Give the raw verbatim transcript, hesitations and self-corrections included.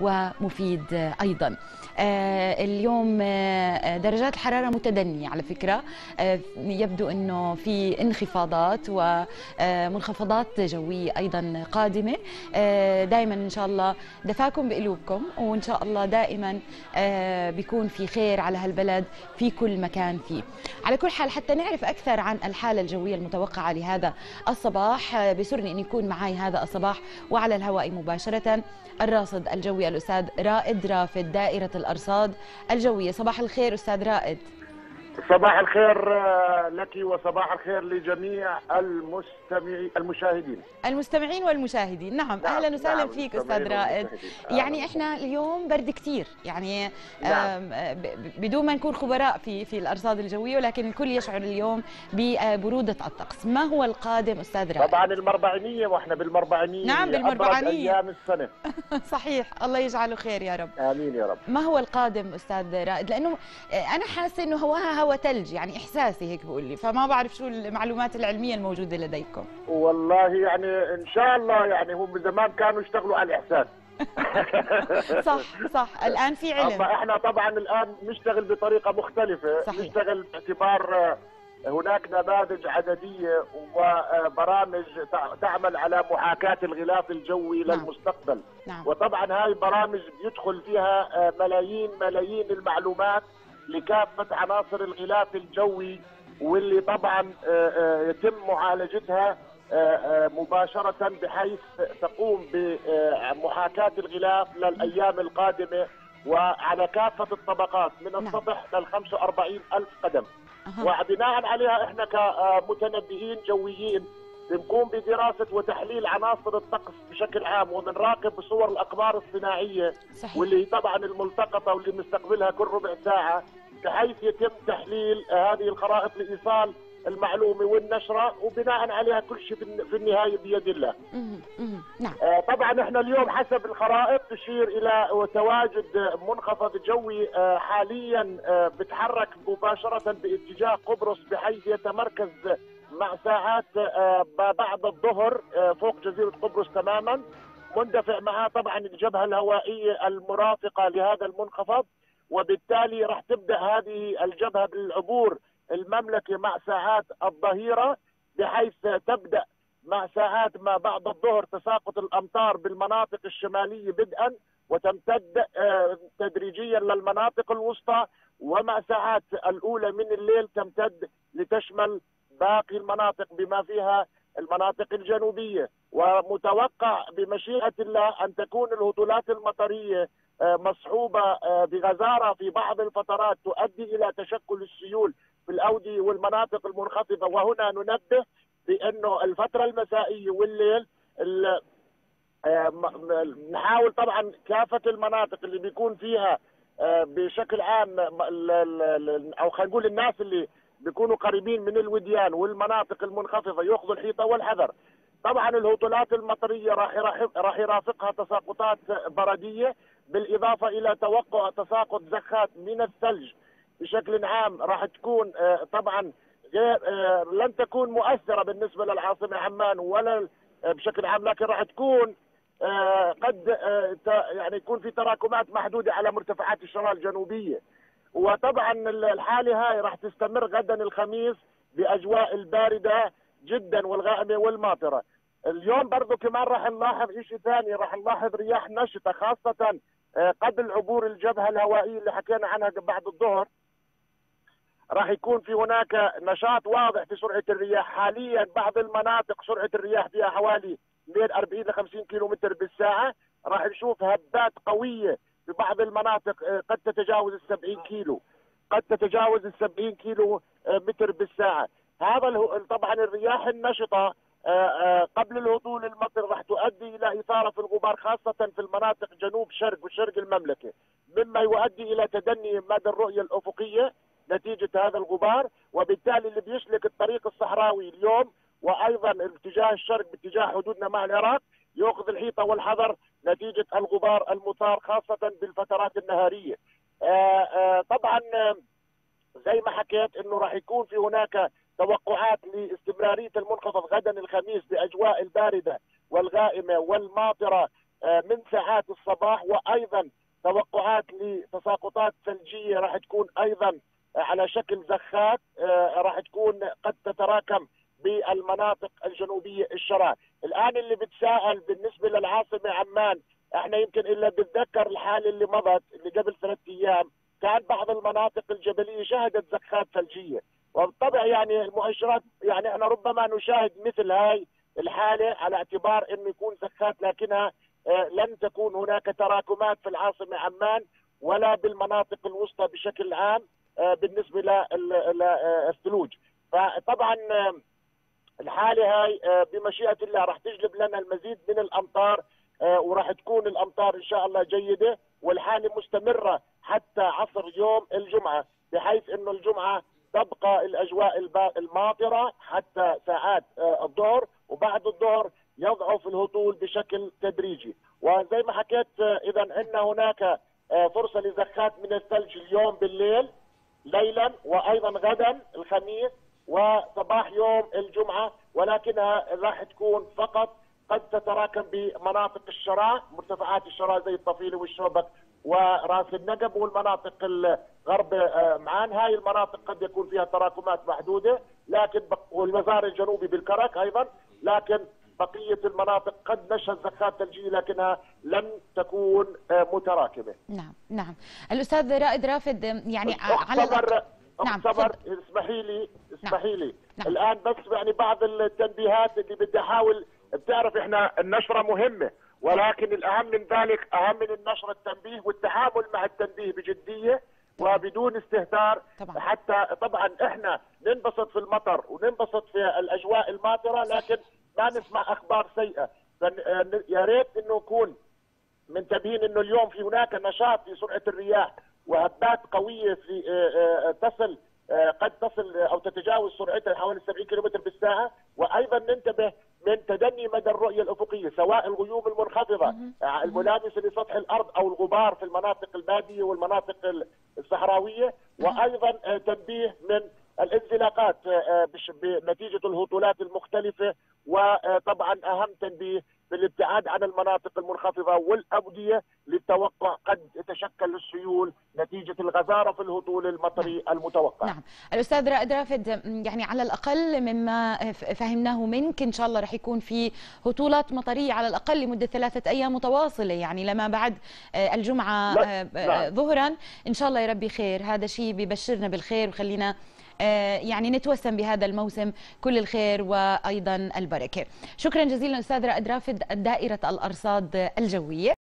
ومفيد أيضا. اليوم درجات الحرارة متدنية على فكرة، يبدو أنه في انخفاضات ومنخفضات جوية أيضا قادمة. دائما إن شاء الله دفاكم بقلوبكم، وإن شاء الله دائما بيكون في خير على هالبلد في كل مكان فيه. على كل حال، حتى نعرف أكثر عن الحالة الجوية المتوقعة لهذا الصباح، بسرني أن يكون معي هذا الصباح وعلى الهواء مباشرة الراس الجوي الأستاذ رائد رافد، دائرة الأرصاد الجوية. صباح الخير أستاذ رائد. صباح الخير لك وصباح الخير لجميع المستمعين المشاهدين المستمعين والمشاهدين. نعم, نعم أهلا وسهلا. نعم فيك أستاذ رائد. يعني إحنا اليوم برد كتير، يعني نعم. بدون ما نكون خبراء في في الأرصاد الجوية، ولكن الكل يشعر اليوم ببرودة الطقس. ما هو القادم أستاذ رائد؟ طبعا المربعينية، وإحنا بالمربعينية. نعم بالمربعينية أيام السنة. صحيح، الله يجعله خير يا رب. آمين يا رب. ما هو القادم أستاذ رائد؟ لأنه أنا حاسة إنه هواها هو ثلج، يعني إحساسي هيك بقول لي، فما بعرف شو المعلومات العلمية الموجودة لديكم. والله يعني إن شاء الله، يعني هم زمان كانوا يشتغلوا على الإحساس. صح صح، الآن في علم. أما إحنا طبعا الآن نشتغل بطريقة مختلفة. صحيح. نشتغل باعتبار هناك نماذج عددية وبرامج تعمل على محاكاة الغلاف الجوي. نعم. للمستقبل. نعم. وطبعا هاي برامج بيدخل فيها ملايين ملايين المعلومات لكافة عناصر الغلاف الجوي، واللي طبعا يتم معالجتها مباشرة بحيث تقوم بمحاكاة الغلاف للأيام القادمة وعلى كافة الطبقات من السطح لل خمسة وأربعين ألف قدم. وبناء عليها احنا كمتنبئين جويين بنقوم بدراسة وتحليل عناصر الطقس بشكل عام، وبنراقب بصور الأقمار الصناعية. صحيح. واللي طبعا الملتقطة واللي بنستقبلها كل ربع ساعة، بحيث يتم تحليل هذه الخرائط لإيصال المعلومة والنشرة، وبناء عليها كل شيء في النهاية بيد الله. نعم. آه طبعا احنا اليوم حسب الخرائط تشير إلى تواجد منخفض جوي آه حاليا آه بتحرك مباشرة باتجاه قبرص، بحيث يتمركز مع ساعات بعد الظهر فوق جزيرة قبرص تماما، مندفع معها طبعا الجبهة الهوائية المرافقة لهذا المنخفض، وبالتالي راح تبدأ هذه الجبهة بالعبور المملكة مع ساعات الظهيرة، بحيث تبدأ مع ساعات ما بعد الظهر تساقط الأمطار بالمناطق الشمالية بدءا، وتمتد تدريجيا للمناطق الوسطى، ومع ساعات الأولى من الليل تمتد لتشمل باقي المناطق بما فيها المناطق الجنوبية. ومتوقع بمشيئة الله أن تكون الهطولات المطرية مصحوبة بغزارة في بعض الفترات، تؤدي إلى تشكل السيول في الأودية والمناطق المنخفضة. وهنا ننبه بأنه الفترة المسائية والليل نحاول طبعا كافة المناطق اللي بيكون فيها بشكل عام، أو خلينا نقول الناس اللي بيكونوا قريبين من الوديان والمناطق المنخفضة يأخذوا الحيطة والحذر. طبعا الهطولات المطرية راح يرافقها تساقطات بردية، بالإضافة إلى توقع تساقط زخات من الثلج بشكل عام. راح تكون طبعا غير لن تكون مؤثرة بالنسبة للعاصمة عمان ولا بشكل عام، لكن راح تكون قد يعني يكون في تراكمات محدودة على مرتفعات الشرائح الجنوبية. وطبعا الحالة هاي راح تستمر غدا الخميس بأجواء الباردة جدا والغائمة والماطرة. اليوم برضو كمان راح نلاحظ شيء ثاني، راح نلاحظ رياح نشطة، خاصة قبل عبور الجبهة الهوائية اللي حكينا عنها بعد الظهر. راح يكون في هناك نشاط واضح في سرعة الرياح. حاليا بعض المناطق سرعة الرياح فيها حوالي بين أربعين لخمسين كيلومتر بالساعة. راح نشوف هبات قوية في بعض المناطق قد تتجاوز السبعين كيلو، قد تتجاوز السبعين كيلو متر بالساعة. هذا طبعا الرياح النشطة قبل الهطول المطر راح تؤدي إلى إثارة في الغبار، خاصة في المناطق جنوب شرق وشرق المملكة، مما يؤدي إلى تدني مدى الرؤية الأفقية نتيجة هذا الغبار، وبالتالي اللي بيسلك الطريق الصحراوي اليوم وأيضا باتجاه الشرق باتجاه حدودنا مع العراق يأخذ الحيطة والحذر نتيجة الغبار المثار، خاصة بالفترات النهارية. آآ آآ طبعا زي ما حكيت أنه راح يكون في هناك توقعات لاستمرارية المنخفض غدا الخميس بأجواء الباردة والغائمة والماطرة، من ساعات الصباح، وأيضا توقعات لتساقطات ثلجية راح تكون أيضا على شكل زخات راح تكون قد تتراكم بالمناطق الجنوبية الشرق. الآن اللي بتساءل بالنسبة للعاصمة عمان، احنا يمكن إلا بنتذكر الحالة اللي مضت اللي قبل ثلاث أيام كان بعض المناطق الجبلية شهدت زخات ثلجية، وبالطبع يعني المؤشرات يعني احنا ربما نشاهد مثل هاي الحالة على اعتبار انه يكون زخات، لكنها لن تكون هناك تراكمات في العاصمة عمان ولا بالمناطق الوسطى بشكل عام بالنسبة للثلوج. فطبعا الحالة هاي بمشيئة الله راح تجلب لنا المزيد من الأمطار، وراح تكون الأمطار إن شاء الله جيدة، والحالة مستمرة حتى عصر يوم الجمعة، بحيث أنه الجمعة تبقى الأجواء الماطرة حتى ساعات الظهر، وبعد الظهر يضعف الهطول بشكل تدريجي. وزي ما حكيت إذا أن هناك فرصة لزخات من الثلج اليوم بالليل ليلا، وأيضا غدا الخميس وصباح يوم الجمعة، ولكنها راح تكون فقط قد تتراكم بمناطق الشراء، مرتفعات الشراء زي الطفيلة والشوبك وراس النقب والمناطق الغرب معان. هاي المناطق قد يكون فيها تراكمات محدودة، لكن والمزار الجنوبي بالكرك أيضا، لكن بقية المناطق قد نشهد زخات ثلجية لكنها لن تكون متراكمة. نعم نعم الأستاذ رائد رافد، يعني على نعم صبر اسمحي لي اسمحي لي نعم. الآن بس يعني بعض التنبيهات اللي بدي أحاول، بتعرف إحنا النشرة مهمة، ولكن الأهم من ذلك، أهم من النشرة التنبيه والتعامل مع التنبيه بجدية طبعاً. وبدون استهتار طبعاً. حتى طبعا إحنا ننبسط في المطر وننبسط في الأجواء الماطرة، لكن ما نسمع أخبار سيئة. يا ريت إنه يكون من تبيين إنه اليوم في هناك نشاط في سرعة الرياح وهبات قوية في تصل قد تصل أو تتجاوز سرعتها حوالي سبعين كيلومتر بالساعة، وأيضا ننتبه من تدني مدى الرؤية الأفقية، سواء الغيوم المنخفضة الملامسة لسطح الأرض أو الغبار في المناطق البادية والمناطق الصحراوية، وأيضا تنبيه من الانزلاقات بنتيجة الهطولات المختلفة، وطبعا أهم تنبيه بالابتعاد عن المناطق المنخفضة والأودية للتوقع قد تشكل السيول نتيجة الغزارة في الهطول المطري المتوقع. نعم الأستاذ رائد رافد، يعني على الأقل مما فهمناه منك إن شاء الله رح يكون في هطولات مطرية على الأقل لمدة ثلاثة أيام متواصلة، يعني لما بعد الجمعة ظهرا إن شاء الله يا ربي خير. هذا شيء ببشرنا بالخير، وخلينا يعني نتوسم بهذا الموسم كل الخير وأيضا البركة. شكرا جزيلا أستاذ رائد رافد، دائرة الأرصاد الجوية.